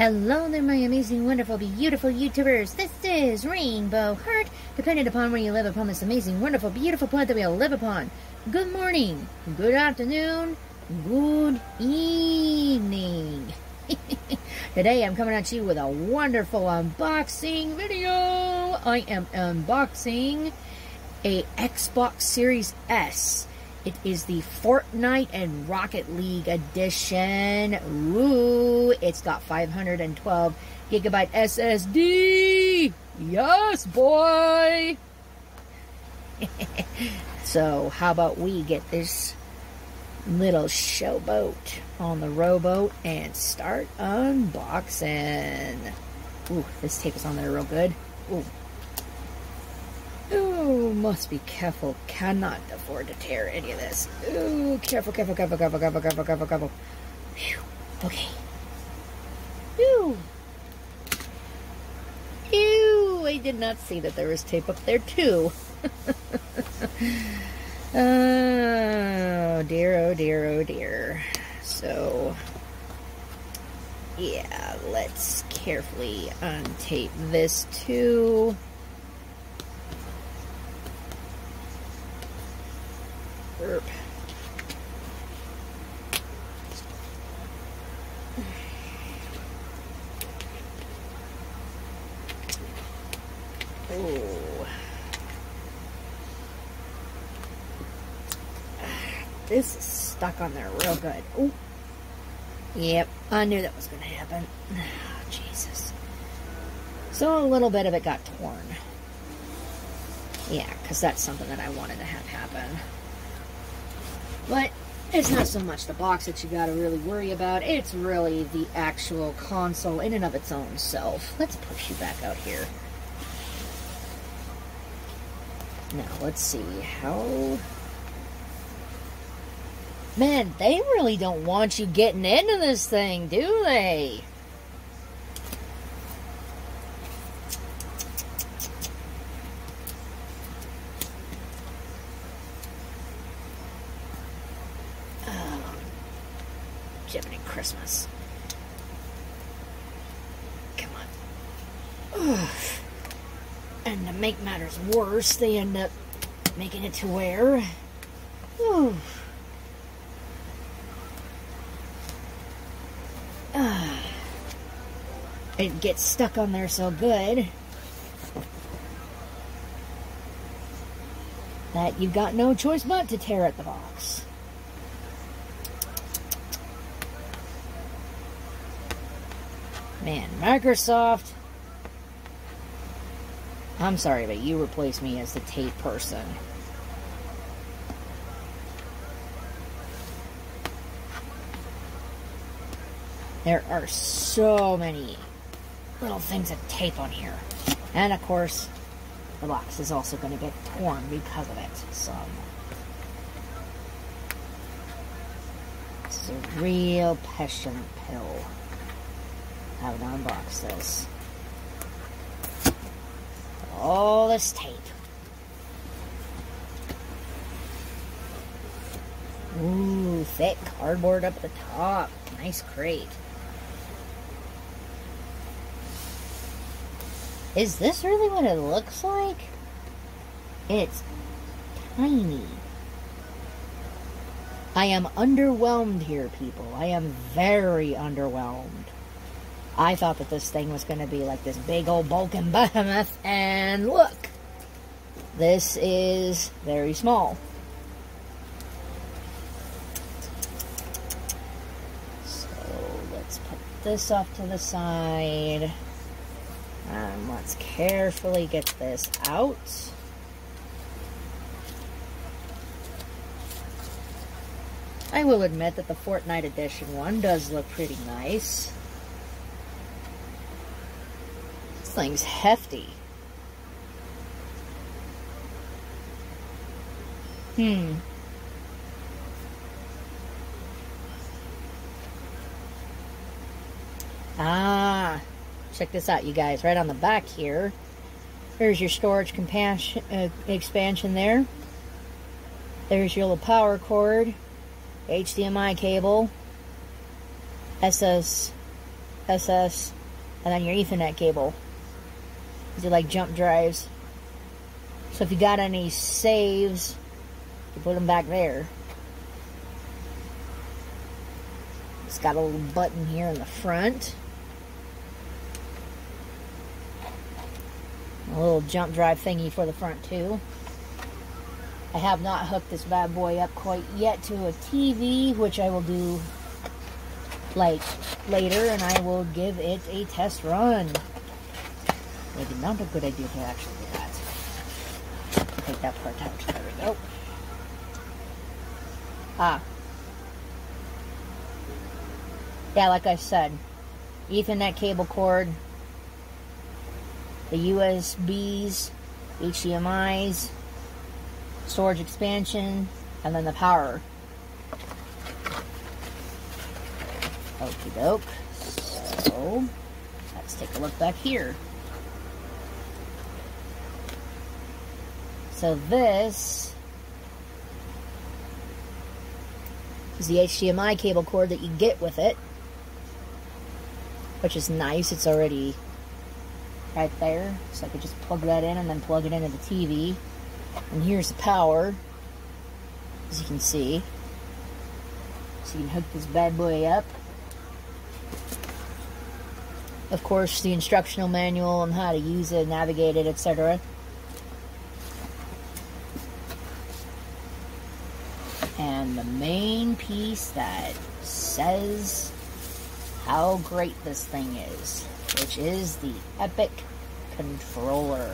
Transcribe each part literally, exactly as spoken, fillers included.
Hello there, my amazing, wonderful, beautiful YouTubers. This is Rainbow Heart. Depending upon where you live upon this amazing, wonderful, beautiful planet that we all live upon. Good morning, good afternoon, good evening. Today I'm coming at you with a wonderful unboxing video. I am unboxing a Xbox Series S. It is the Fortnite and Rocket League edition. Ooh, it's got five hundred twelve gigabyte S S D. Yes, boy. So, how about we get this little showboat on the rowboat and start unboxing? Ooh, this tape is on there real good. Ooh. Ooh, must be careful. Cannot afford to tear any of this. Ooh, careful, careful, careful, careful, careful, careful, careful, careful. Whew. Okay. Ew. Ew, I did not see that there was tape up there, too. Oh, dear, oh, dear, oh, dear. So, yeah, let's carefully untape this, too. Burp. Oh. This is stuck on there real good. Oh. Yep, I knew that was going to happen. Oh, Jesus. So a little bit of it got torn. Yeah, because that's something that I wanted to have happen. But it's not so much the box that you gotta really worry about. It's really the actual console in and of its own self. Let's push you back out here. Now, let's see how... Man, they really don't want you getting into this thing, do they? Jeopardy Christmas. Come on. Ugh. And to make matters worse, they end up making it to where... Ooh. Uh. It gets stuck on there so good that you've got no choice but to tear at the box. Man, Microsoft, I'm sorry, but you replace me as the tape person. There are so many little things of tape on here. And, of course, the box is also going to get torn because of it. So, this is a real passion pill. I would unbox this. All this tape. Ooh, thick cardboard up at the top. Nice crate. Is this really what it looks like? It's tiny. I am underwhelmed here, people. I am very underwhelmed. I thought that this thing was going to be like this big old bulking behemoth, and look, this is very small. So let's put this off to the side, and let's carefully get this out. I will admit that the Fortnite edition one does look pretty nice. This thing's hefty. Hmm. Ah. Check this out, you guys. Right on the back here. There's your storage uh, expansion there. There's your little power cord. H D M I cable. S S... S S, and then your Ethernet cable. These are like jump drives. So if you got any saves, you put them back there. It's got a little button here in the front. A little jump drive thingy for the front too. I have not hooked this bad boy up quite yet to a T V, which I will do like later, and I will give it a test run. Maybe not a good idea to actually do that. Take that part out. There we go. Ah. Yeah, like I said, Ethernet cable cord, the U S Bs, H D M Is, storage expansion, and then the power. Okie doke. So, let's take a look back here. So this is the H D M I cable cord that you get with it, which is nice. It's already right there, so I could just plug that in and then plug it into the T V. And here's the power, as you can see. So you can hook this bad boy up. Of course, the instructional manual on how to use it, navigate it, et cetera. And the main piece that says how great this thing is, which is the Epic Controller.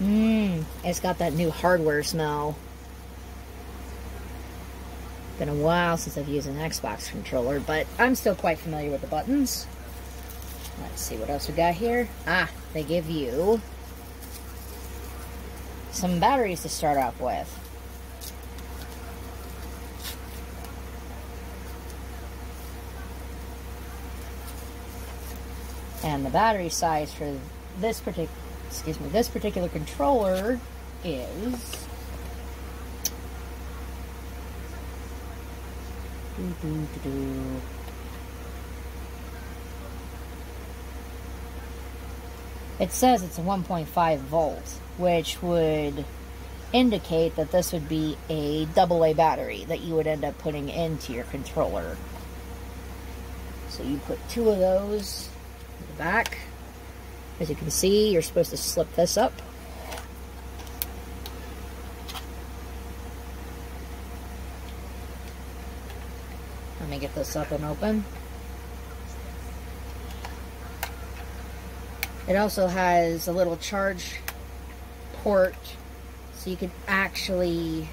Mmm, it's got that new hardware smell. Been a while since I've used an Xbox controller, but I'm still quite familiar with the buttons. Let's see what else we got here. Ah, they give you some batteries to start off with. And the battery size for this particular excuse me, this particular controller is doo -doo -doo -doo. It says it's a one point five volt, which would indicate that this would be a double A battery that you would end up putting into your controller. So you put two of those in the back. As you can see, you're supposed to slip this up. Let me get this up and open. It also has a little charge port, so you can actually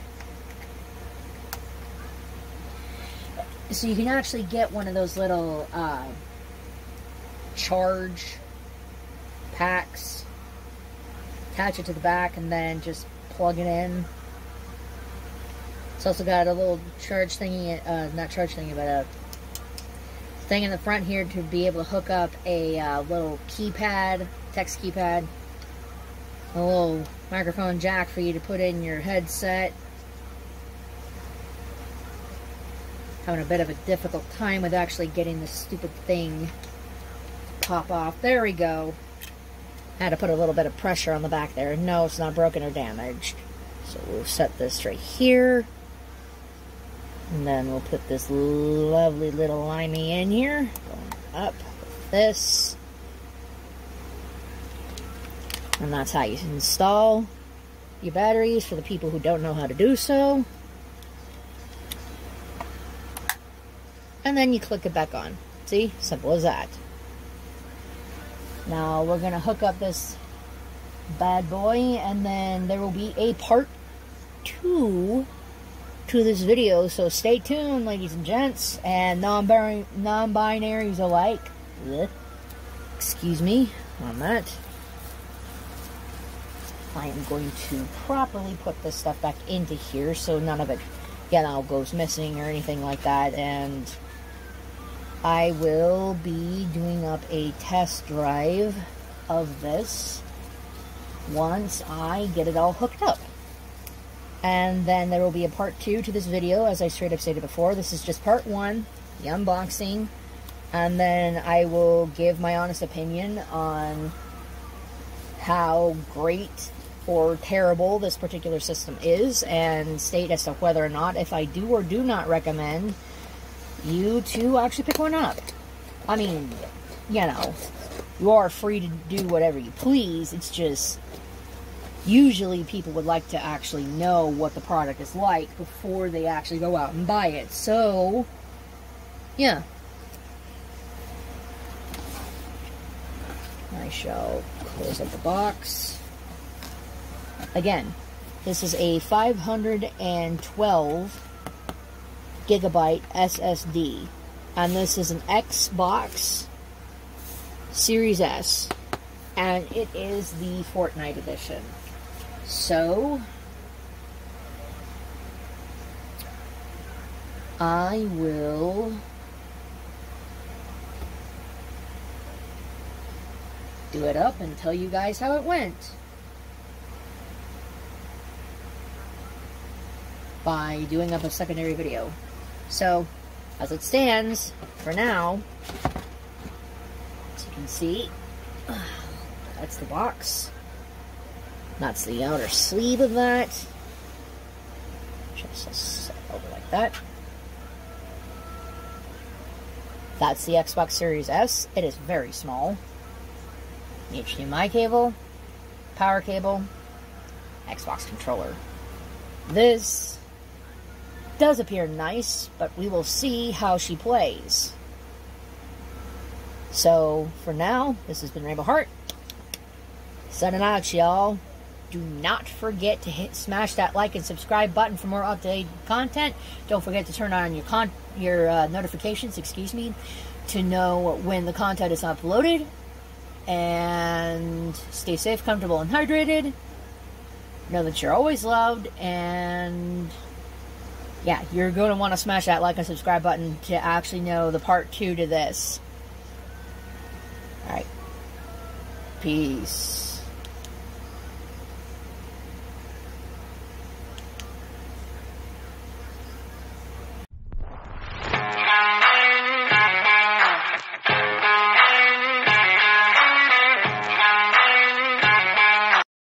so you can actually get one of those little uh, charge packs, attach it to the back, and then just plug it in. It's also got a little charge thingy, uh, not charge thingy, but a thing in the front here to be able to hook up a uh, little keypad, text keypad, a little microphone jack for you to put in your headset. Having a bit of a difficult time with actually getting this stupid thing to pop off. There we go. Had to put a little bit of pressure on the back there. No, it's not broken or damaged. So we'll set this right here. And then we'll put this lovely little limey in here. Going up with this. And that's how you install your batteries for the people who don't know how to do so. And then you click it back on. See? Simple as that. Now we're going to hook up this bad boy, and then there will be a part two to this video, so stay tuned, ladies and gents, and non-binary, non-binaries alike. Blech. Excuse me on that. I am going to properly put this stuff back into here so none of it, you know, goes missing or anything like that, and I will be doing up a test drive of this once I get it all hooked up. And then there will be a part two to this video, as I straight up stated before. This is just part one, the unboxing. And then I will give my honest opinion on how great or terrible this particular system is, and state as to whether or not, if I do or do not recommend you to actually pick one up. I mean, you know, you are free to do whatever you please. It's just, usually people would like to actually know what the product is like before they actually go out and buy it. So, yeah. I shall close up the box. Again, this is a five hundred twelve gigabyte S S D, and this is an Xbox Series S, and it is the Fortnite edition. So, I will do it up and tell you guys how it went. By doing up a secondary video. So, as it stands, for now, as you can see, that's the box. That's the outer sleeve of that. Just set over like that. That's the Xbox Series S. It is very small. H D M I cable, power cable, Xbox controller. This does appear nice, but we will see how she plays. So, for now, this has been Rainbow Heart. Signing out, y'all. Do not forget to hit, smash that like and subscribe button for more updated content. Don't forget to turn on your con your uh, notifications, excuse me, to know when the content is uploaded. And stay safe, comfortable, and hydrated. Know that you're always loved, and yeah, you're going to want to smash that like and subscribe button to actually know the part two to this. Alright. Peace.